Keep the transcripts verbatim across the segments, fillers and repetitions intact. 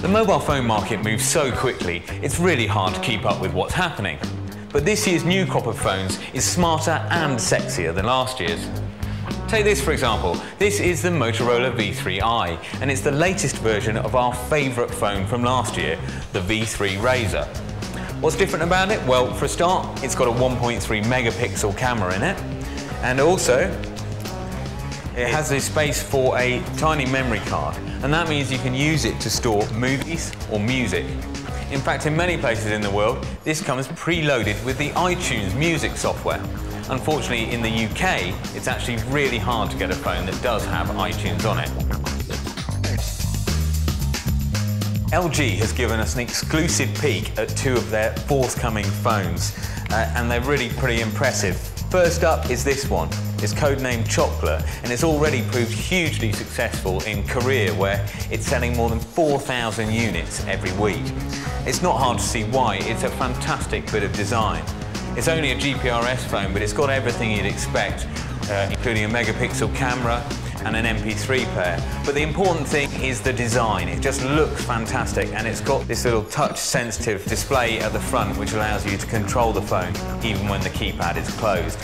The mobile phone market moves so quickly, it's really hard to keep up with what's happening. But this year's new crop of phones is smarter and sexier than last year's. Take this for example. This is the Motorola V three i, and it's the latest version of our favourite phone from last year, the V three Razr. What's different about it? Well, for a start, it's got a one point three megapixel camera in it, and also it has a space for a tiny memory card, and that means you can use it to store movies or music. In fact, in many places in the world, this comes preloaded with the iTunes music software. Unfortunately, in the U K, it's actually really hard to get a phone that does have iTunes on it. L G has given us an exclusive peek at two of their forthcoming phones, uh, and they're really pretty impressive. First up is this one. It's codenamed Chocolate, and it's already proved hugely successful in Korea, where it's selling more than four thousand units every week. It's not hard to see why. It's a fantastic bit of design. It's only a G P R S phone, but it's got everything you'd expect, uh, including a megapixel camera and an M P three player. But the important thing is the design. It just looks fantastic, and it's got this little touch-sensitive display at the front, which allows you to control the phone even when the keypad is closed.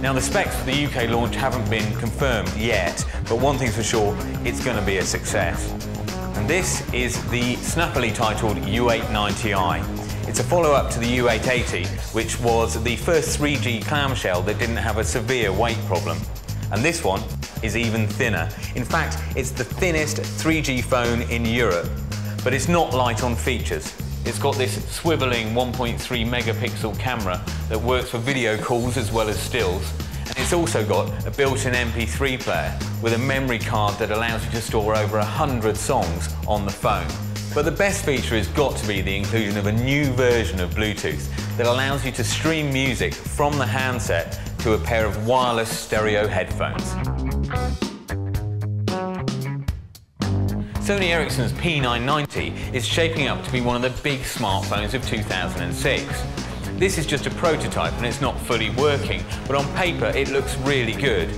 Now, the specs for the U K launch haven't been confirmed yet, but one thing's for sure, it's going to be a success. And this is the snappily titled U eight ninety i. It's a follow-up to the U eight eighty, which was the first three G clamshell that didn't have a severe weight problem. And this one is even thinner. In fact, it's the thinnest three G phone in Europe, but it's not light on features. It's got this swiveling one point three megapixel camera that works for video calls as well as stills. And it's also got a built-in M P three player with a memory card that allows you to store over one hundred songs on the phone. But the best feature has got to be the inclusion of a new version of Bluetooth that allows you to stream music from the handset to a pair of wireless stereo headphones. Sony Ericsson's P nine ninety is shaping up to be one of the big smartphones of two thousand six. This is just a prototype and it's not fully working, but on paper it looks really good.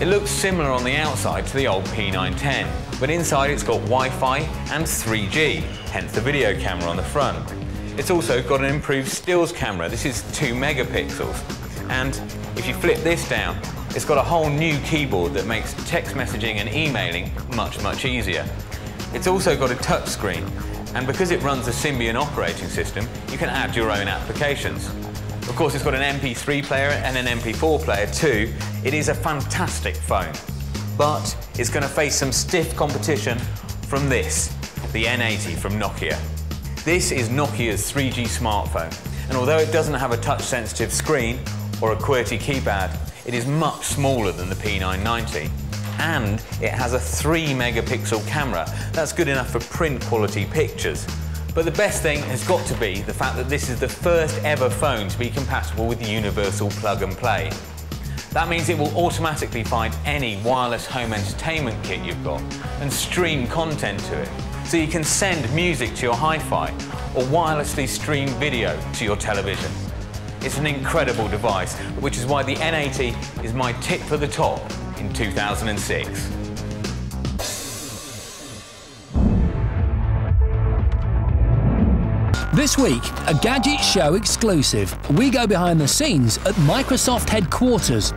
It looks similar on the outside to the old P nine ten, but inside it's got Wi-Fi and three G, hence the video camera on the front. It's also got an improved stills camera. This is two megapixels. And if you flip this down, it's got a whole new keyboard that makes text messaging and emailing much, much easier. It's also got a touch screen, and because it runs a Symbian operating system, you can add your own applications. Of course, it's got an M P three player and an M P four player too. It is a fantastic phone, but it's going to face some stiff competition from this, the N eighty from Nokia. This is Nokia's three G smartphone, and although it doesn't have a touch-sensitive screen or a QWERTY keypad, it is much smaller than the P nine ninety, and it has a three megapixel camera. That's good enough for print quality pictures. But the best thing has got to be the fact that this is the first ever phone to be compatible with universal plug and play. That means it will automatically find any wireless home entertainment kit you've got and stream content to it. So you can send music to your hi-fi or wirelessly stream video to your television. It's an incredible device, which is why the N eighty is my tip for the top in two thousand six. This week, a Gadget Show exclusive. We go behind the scenes at Microsoft headquarters.